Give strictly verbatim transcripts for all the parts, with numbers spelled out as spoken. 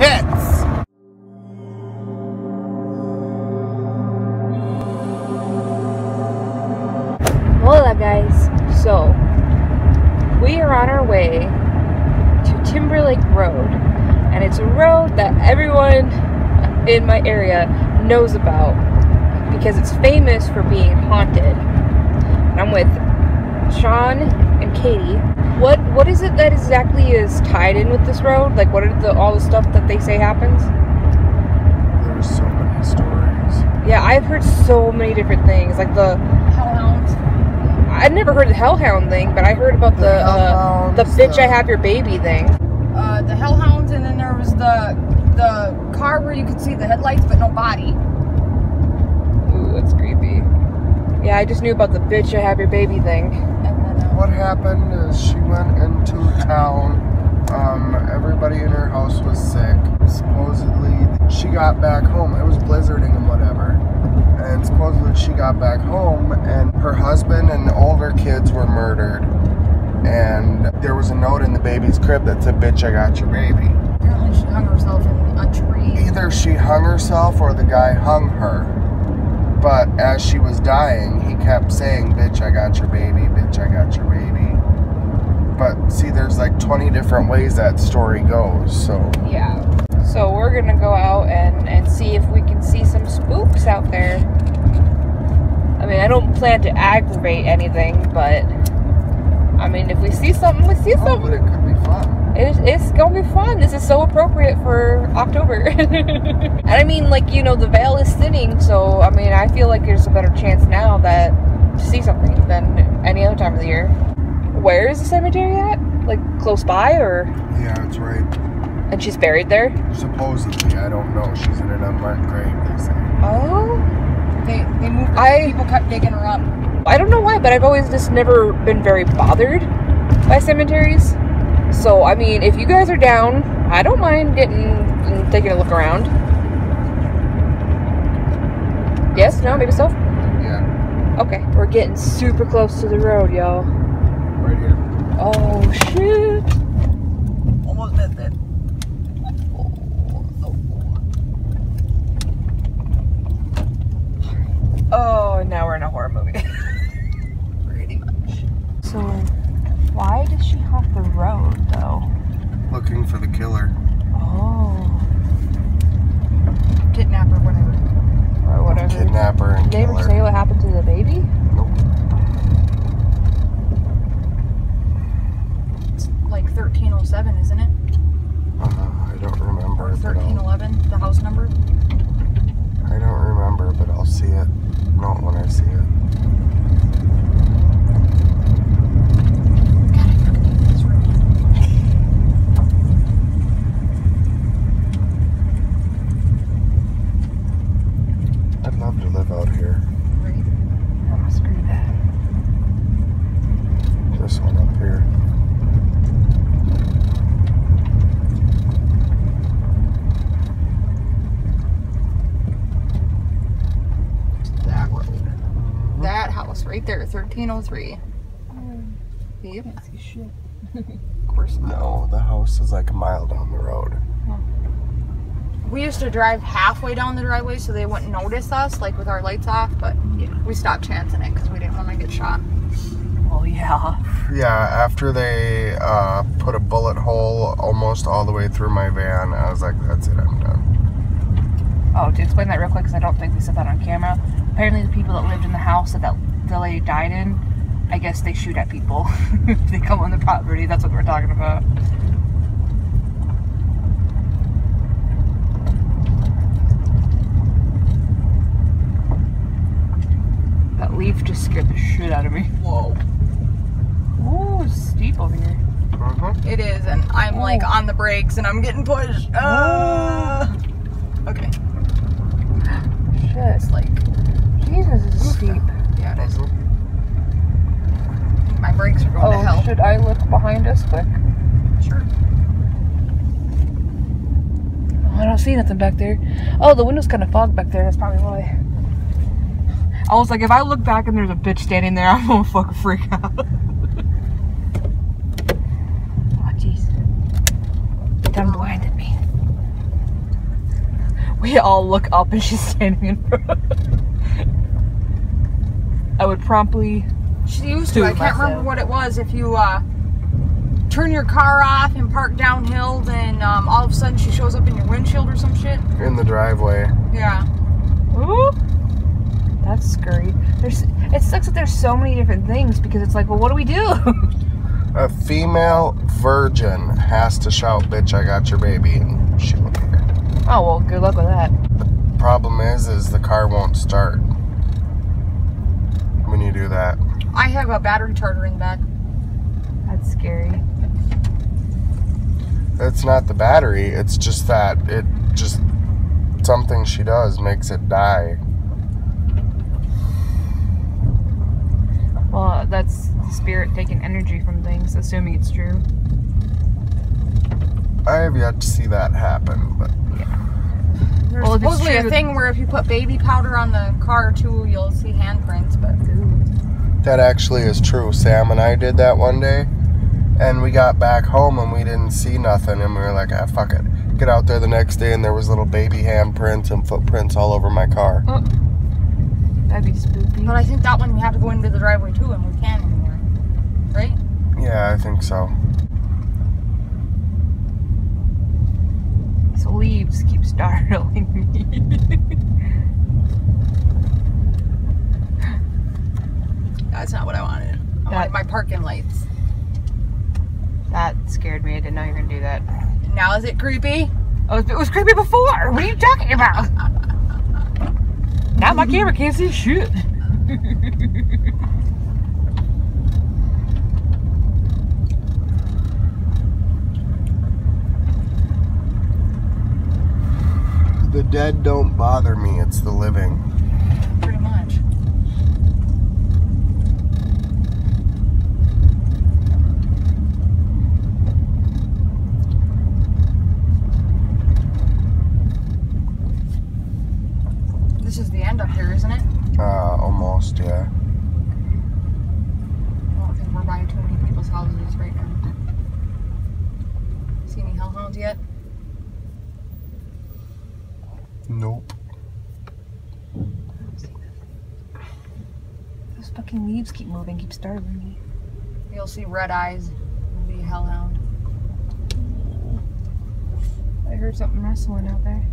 tits. Hola guys, so we are on our way to Timberlake Road, and it's a road that everyone in my area knows about because it's famous for being haunted. And I'm with Sean and Katie. What what is it that exactly is tied in with this road? Like, what are the, all the stuff that they say happens? There are so many stories. Yeah, I've heard so many different things, like the hellhounds. I've never heard the hellhound thing, but I heard about the the, uh, the bitch the, I have your baby thing. Uh, the hellhounds, and then there was the the car where you could see the headlights but no body. Ooh, that's creepy. Yeah, I just knew about the bitch I have your baby thing. What happened is she went into town, um, everybody in her house was sick. Supposedly, she got back home, it was blizzarding and whatever, and supposedly she got back home and her husband and all their kids were murdered, and there was a note in the baby's crib that said, "Bitch, I got your baby." Apparently she hung herself in a tree. Either she hung herself or the guy hung her. But as she was dying, he kept saying, "Bitch, I got your baby, bitch, I got your baby." But see, there's like twenty different ways that story goes, so. Yeah. So we're gonna go out and, and see if we can see some spooks out there. I mean, I don't plan to aggravate anything, but, I mean, if we see something, we see oh, something. But it could be fun. It's, it's gonna be fun. This is so appropriate for October. And I mean, like, you know, the veil is thinning, so I mean, I feel like there's a better chance now that to see something than any other time of the year. Where is the cemetery at? Like, close by, or? Yeah, it's right. And she's buried there? Supposedly, I don't know. She's in an unmarked grave, they say. Oh? They, they moved her. People kept digging her up. I don't know why, but I've always just never been very bothered by cemeteries. So, I mean, if you guys are down, I don't mind getting, taking a look around. Yes? No? Maybe so? Yeah. Okay. We're getting super close to the road, y'all. Right here. Oh, shit. Almost dead, dead. Oh, oh, oh. Oh, now we're in a horror movie. Pretty much. So, why did she haunt the road, though? Looking for the killer. Oh. Kidnapper, whatever. Or whatever. Kidnapper and killer. Did they ever say what happened to the baby? Nope. It's like thirteen oh seven, isn't it? Uh, I don't remember. thirteen eleven, the house number? I don't remember, but I'll see it. Not when I see it. Right there, thirteen oh three. Mm. Yep. Can't see shit. Of course not. No, the house is like a mile down the road. Hmm. We used to drive halfway down the driveway so they wouldn't notice us, like with our lights off, but yeah, we stopped chancing it because we didn't want to get shot. Oh, yeah. Yeah, after they uh, put a bullet hole almost all the way through my van, I was like, that's it, I'm done. Oh, to explain that real quick, because I don't think we said that on camera. Apparently the people that lived in the house said that the lady died in, I guess they shoot at people if they come on the property. That's what we're talking about. That leaf just scared the shit out of me. Whoa. Ooh, it's steep over here. Uh-huh. It is, and I'm Ooh. like on the brakes and I'm getting pushed. Uh, okay. Shit. It's like, Jesus, it's steep. Yeah, it is. My brakes are going oh, to hell. Should I look behind us quick? Sure. Oh, I don't see nothing back there. Oh, the window's kind of fogged back there. That's probably why. I was like, if I look back and there's a bitch standing there, I'm gonna fucking freak out. Oh, jeez. Down behind me. we all look up and she's standing in front of us. I would promptly She used to, I can't remember what it was, if you uh, turn your car off and park downhill, then um, all of a sudden she shows up in your windshield or some shit. In the driveway. Yeah. Ooh. That's scary. There's, it sucks that there's so many different things, because it's like, well, what do we do? A female virgin has to shout, "Bitch, I got your baby," and she won't hear. Oh, well, good luck with that. The problem is, is the car won't start when you do that. I have a battery charger in the back. That's scary. It's not the battery, it's just that, it just, something she does makes it die. Well, that's the spirit taking energy from things, assuming it's true. I have yet to see that happen, but... Yeah. There's well, supposedly a thing where if you put baby powder on the car, too, you'll see handprints, but... Ooh. That actually is true. Sam and I did that one day, and we got back home, and we didn't see nothing, and we were like, ah, fuck it. Get out there the next day, and there was little baby handprints and footprints all over my car. Oh. That'd be spooky. But I think that one we have to go into the driveway too, and we can't anymore. Right? Yeah, I think so. These leaves keep startling me. That's not what I wanted. I that, wanted my parking lights. That scared me. I didn't know you were going to do that. Now is it creepy? Oh, it was creepy before. What are you talking about? Now my camera can't see shit. The dead don't bother me, it's the living. Pretty much. This is the end up here, isn't it? Uh, almost, yeah. I don't think we're by too many people's houses right now. See any hellhounds yet? Nope. Those fucking leaves keep moving, keep startling me. You'll see red eyes. It'll be a hellhound. I heard something rustling out there.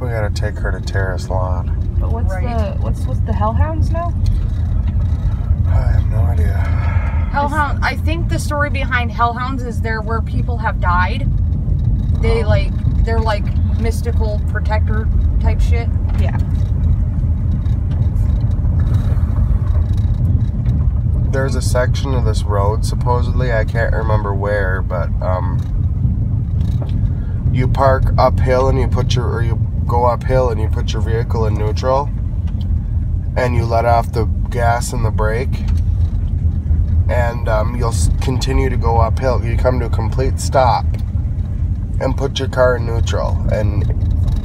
We gotta take her to Terrace Lawn. But what's right. the what's what's the hellhounds now? I have no idea. Hellhound. I think the story behind hellhounds is they're where people have died. They oh. like they're like mystical protector type shit. Yeah. There's a section of this road supposedly, I can't remember where, but um, you park uphill and you put your or you. go uphill and you put your vehicle in neutral and you let off the gas and the brake, and um, you'll continue to go uphill. You come to a complete stop and put your car in neutral, and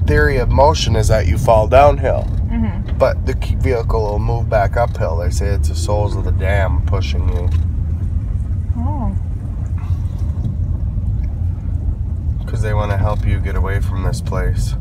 theory of motion is that you fall downhill, mm-hmm. but the vehicle will move back uphill. They say it's the souls of the damned pushing you. Oh. Because they want to help you get away from this place.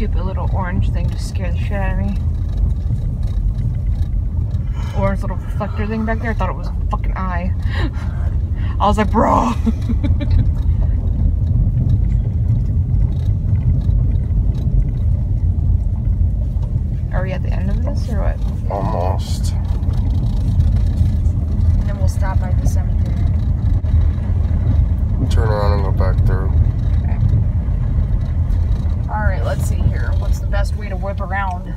Stupid little orange thing just scared the shit out of me. Orange little reflector thing back there. I thought it was a fucking eye. I was like, bro. Are we at the end of this or what? Almost. And then we'll stop by the cemetery. Turn around and go back through. Alright, let's see here. What's the best way to whip around?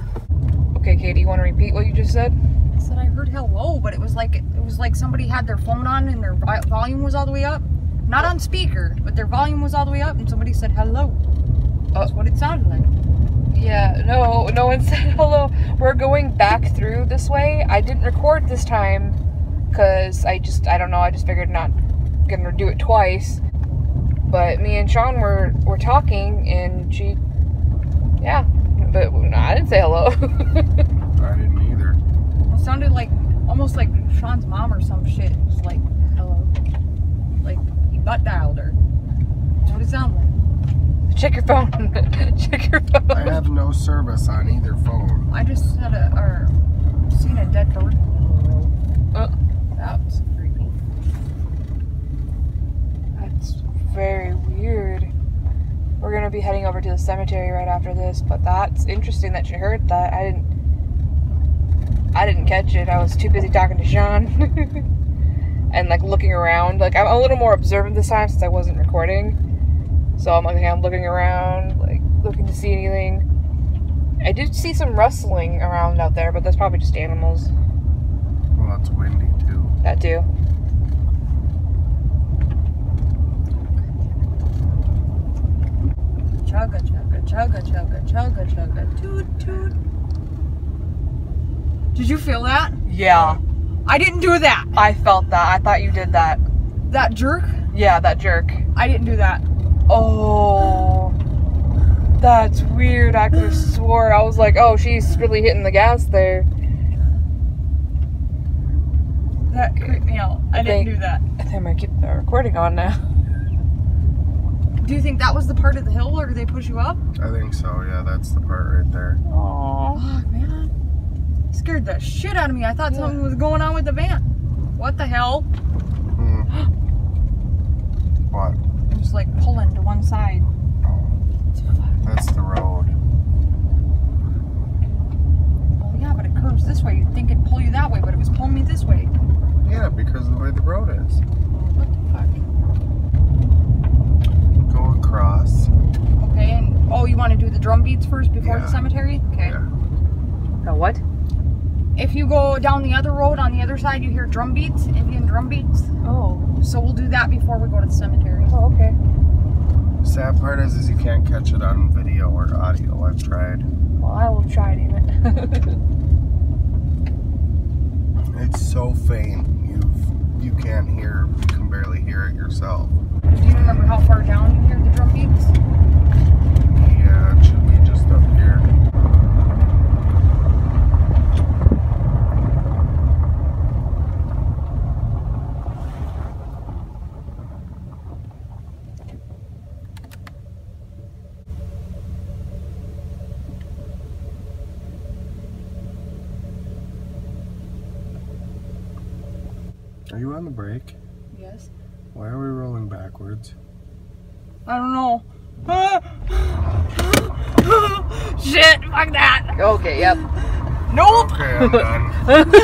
Okay, Katie, you want to repeat what you just said? I said I heard hello, but it was like it was like somebody had their phone on and their volume was all the way up. Not on speaker, but their volume was all the way up and somebody said hello. That's uh, what it sounded like. Yeah, no, no one said hello. We're going back through this way. I didn't record this time because I just, I don't know, I just figured not gonna do it twice. But me and Sean were, were talking, and she, yeah, but no, I didn't say hello. I didn't either. It sounded like, almost like Sean's mom or some shit. Just like, hello. Like, he butt dialed her. That's what it sounded like. Check your phone. Check your phone. I have no service on either phone. I just had a, or seen a dead bird. Uh, that was creepy. That's very weird. We're going to be heading over to the cemetery right after this, but that's interesting that you heard that. I didn't, I didn't catch it. I was too busy talking to Sean and like looking around. Like, I'm a little more observant this time since I wasn't recording. So I'm like, I'm looking around, like, looking to see anything. I did see some rustling around out there, but that's probably just animals. Well, it's windy, too. That, too. Chugga, chugga, chugga, chugga, chugga, chugga, toot, toot. Did you feel that? Yeah. I didn't do that. I felt that. I thought you did that. That jerk? Yeah, that jerk. I didn't do that. Oh, that's weird. I could have swore. I was like, oh, she's really hitting the gas there. That creeped me out. I, I didn't think, do that. I think I might keep the recording on now. Do you think that was the part of the hill where they push you up? I think so, yeah. That's the part right there. Aww. Oh, man. It scared the shit out of me. I thought yeah. something was going on with the van. What the hell? Mm. What? Just like pulling to one side. Oh, that's the road. Well, yeah, but it curves this way. You'd think it'd pull you that way, but it was pulling me this way. Yeah, because of the way the road is. What the fuck? Go across. Okay, and oh, you want to do the drum beats first before yeah. the cemetery? Okay. Yeah. The what? If you go down the other road on the other side, you hear drum beats, Indian drum beats. Oh. So we'll do that before we go to the cemetery. Oh, okay. Sad part is, is you can't catch it on video or audio. I've tried. Well, I will try, damn it. It's so faint. You've, you can't hear, you can barely hear it yourself. Do you remember how far down you hear the drum beats? Yeah, it should be just up here. Are you on the brake? Yes. Why are we rolling backwards? I don't know. Shit, fuck that. Okay, yep. Nope. Okay, I'm done. I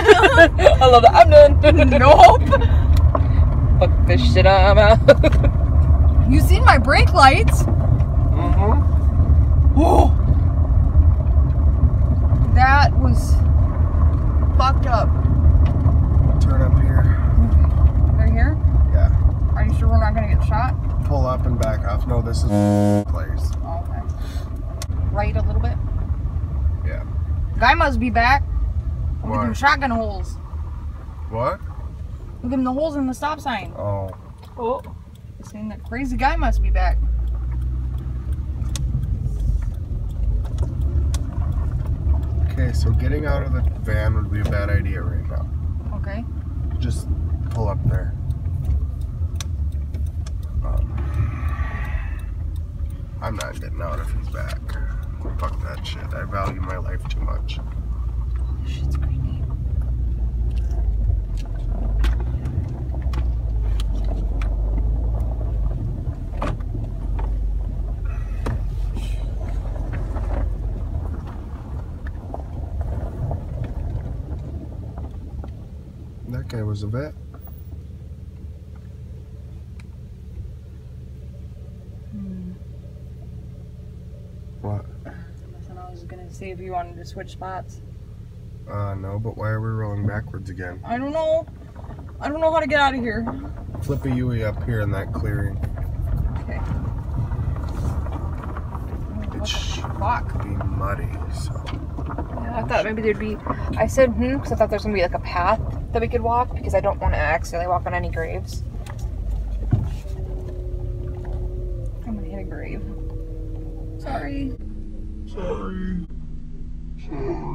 love that. I'm done. Nope. Fuck this shit, I'm out. You seen my brake lights? Mm-hmm. Oh. That was fucked up. Turn up here. Here? Yeah. Are you sure we're not going to get shot? Pull up and back off. No, this is the place. Oh, okay. Right a little bit? Yeah. Guy must be back. Look at them shotgun holes. What? Look at them, the holes in the stop sign. Oh. Oh. It's saying that crazy guy must be back. Okay, so getting out of the van would be a bad idea right now. Okay. Just pull up there. I'm not getting out if he's back. Fuck that shit. I value my life too much. Oh, this shit's creepy. That guy was a vet. See if you wanted to switch spots. Uh, no, but why are we rolling backwards again? I don't know. I don't know how to get out of here. Flip a U E up here in that clearing. Okay. It should be muddy, so. Yeah, I thought maybe there'd be, I said hmm, because I thought there's going to be like a path that we could walk, because I don't want to accidentally walk on any graves. hit a grave. Sorry. Sorry. Sorry. Sorry.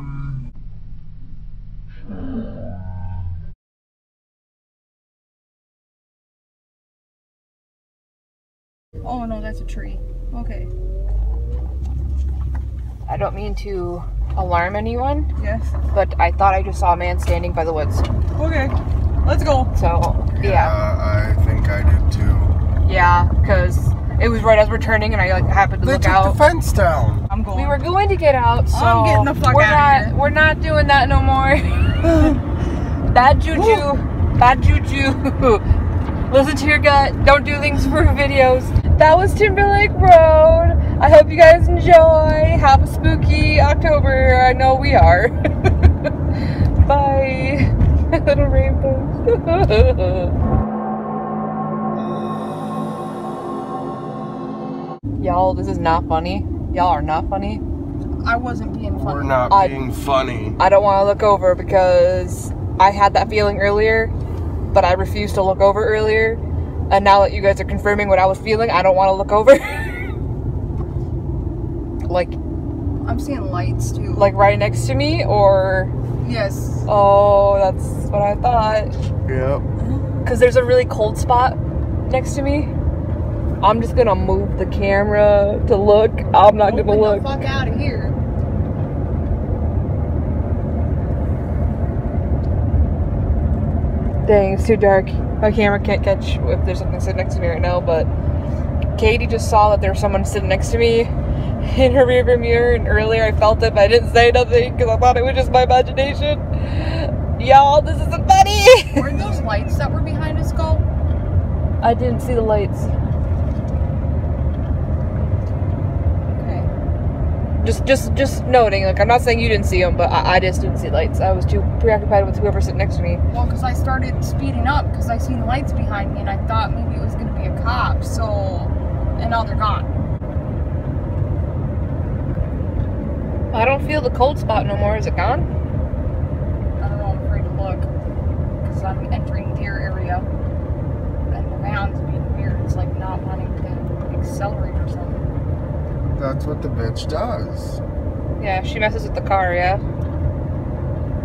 Oh no, that's a tree. Okay. I don't mean to alarm anyone. Yes. But I thought I just saw a man standing by the woods. Okay. Let's go. So, yeah. Yeah, I think I did too. Yeah, because it was right as we're turning and I like happened to they look took out. They the fence down. I'm going. We were going to get out, so I'm getting the fuck we're out not, of here. We're not doing that no more. Bad juju. Woo. Bad juju. Listen to your gut. Don't do things for videos. That was Timberlake Road. I hope you guys enjoy. Have a spooky October. I know we are. Bye. Little rainbows. Y'all, this is not funny. Y'all are not funny. I wasn't being funny. We're not I, being funny. I don't want to look over because I had that feeling earlier, but I refused to look over earlier, and now that you guys are confirming what I was feeling, I don't want to look over. Like, I'm seeing lights too. Like right next to me, or? Yes. Oh, that's what I thought. Yep. Because there's a really cold spot next to me. I'm just gonna move the camera to look. I'm not Open gonna look. Get the fuck out of here. Dang, it's too dark. My camera can't catch if there's something sitting next to me right now, but Katie just saw that there was someone sitting next to me in her rearview mirror, and earlier I felt it, but I didn't say nothing because I thought it was just my imagination. Y'all, this isn't funny! Where'd those lights that were behind us go? I didn't see the lights. Okay. Just, just, just noting, like, I'm not saying you didn't see them, but I, I just didn't see lights. I was too preoccupied with whoever's sitting next to me. Well, because I started speeding up because I seen lights behind me, and I thought maybe it was going to be a cop, so, and now they're gone. I don't feel the cold spot no more. Is it gone? I don't know. I'm afraid to look because I'm entering deer area and the van's being weird. It's like not wanting to accelerate or something. That's what the bitch does. Yeah, she messes with the car. Yeah,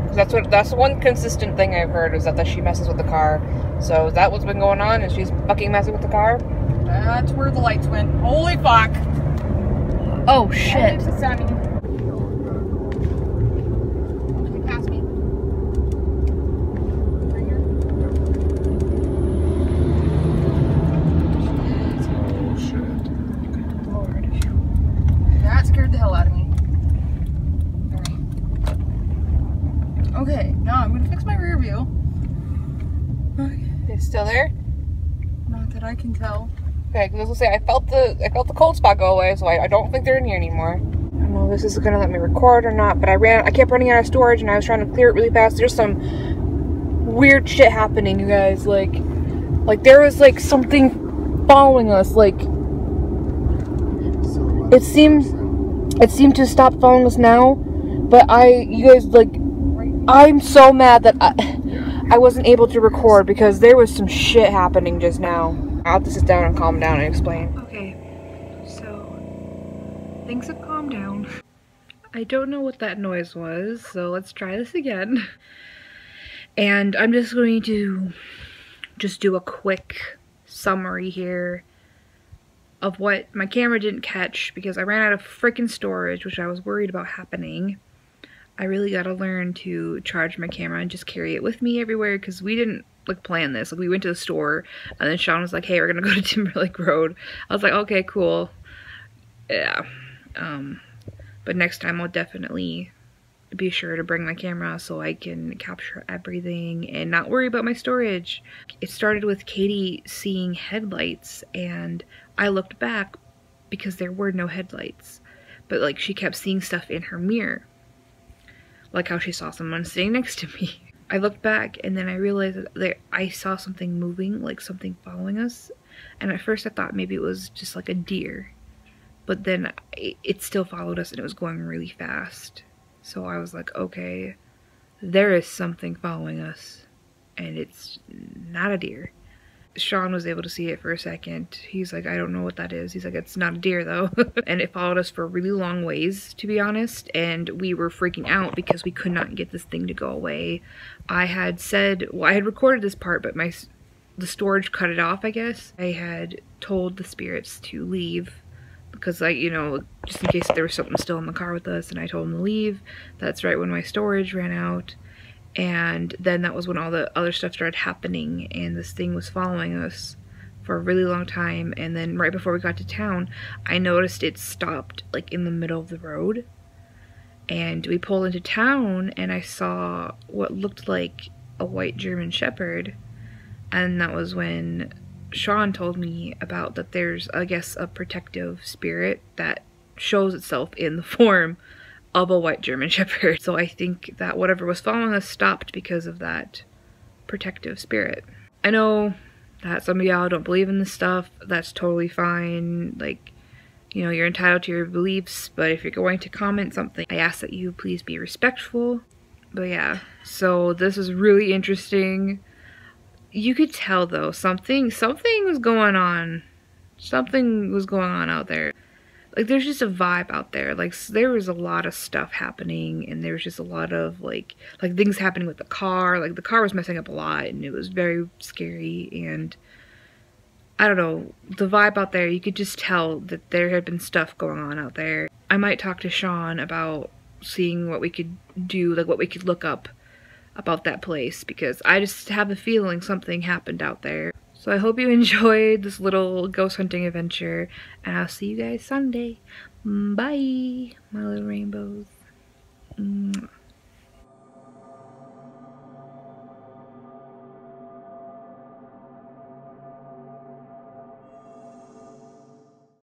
because that's what that's one consistent thing I've heard is that, that she messes with the car. So is that what's been going on? And she's fucking messing with the car. That's where the lights went. Holy fuck! Oh shit! Still there? Not that I can tell. Okay, because I was gonna say I felt the I felt the cold spot go away, so I, I don't think they're in here anymore. I don't know if this is gonna let me record or not, but I ran I kept running out of storage and I was trying to clear it really fast. There's some weird shit happening, you guys. Like like there was like something following us. Like it seems it seemed to stop following us now, but I you guys like I'm so mad that I I wasn't able to record because there was some shit happening just now. I'll have to sit down and calm down and explain. Okay, so things have calmed down. I don't know what that noise was, so let's try this again. And I'm just going to just do a quick summary here of what my camera didn't catch because I ran out of freaking storage, which I was worried about happening. I really gotta learn to charge my camera and just carry it with me everywhere because we didn't like plan this. Like we went to the store and then Sean was like, "Hey, we're gonna go to Timberlake Road." I was like, "Okay, cool, yeah." Um, but next time I'll definitely be sure to bring my camera so I can capture everything and not worry about my storage. It started with Katie seeing headlights, and I looked back because there were no headlights, but like she kept seeing stuff in her mirror. Like how she saw someone sitting next to me. I looked back and then I realized that I saw something moving, like something following us. And at first I thought maybe it was just like a deer. But then it still followed us and it was going really fast. So I was like, okay, there is something following us. And it's not a deer. Sean was able to see it for a second. He's like, I don't know what that is. He's like, it's not a deer though. And it followed us for a really long ways, to be honest, and we were freaking out because we could not get this thing to go away. I had said, well, I had recorded this part, but my the storage cut it off, I guess. I had told the spirits to leave because, like, you know, just in case there was something still in the car with us, and I told them to leave. That's right when my storage ran out. And then that was when all the other stuff started happening, and this thing was following us for a really long time. And then right before we got to town, I noticed it stopped like in the middle of the road, and we pulled into town and I saw what looked like a white German Shepherd. And that was when Sean told me about that there's, I guess, a protective spirit that shows itself in the form of a white German Shepherd. So I think that whatever was following us stopped because of that protective spirit. I know that some of y'all don't believe in this stuff. That's totally fine. Like, you know, you're entitled to your beliefs, but if you're going to comment something, I ask that you please be respectful. But yeah, so this is really interesting. You could tell though, something, something was going on. Something was going on out there. Like, there's just a vibe out there. Like, there was a lot of stuff happening, and there was just a lot of like like things happening with the car. Like, the car was messing up a lot, and it was very scary. And I don't know, the vibe out there, you could just tell that there had been stuff going on out there. I might talk to Sean about seeing what we could do, like what we could look up about that place, because I just have a feeling something happened out there. So I hope you enjoyed this little ghost hunting adventure, and I'll see you guys Sunday. Bye, my little rainbows. Mwah.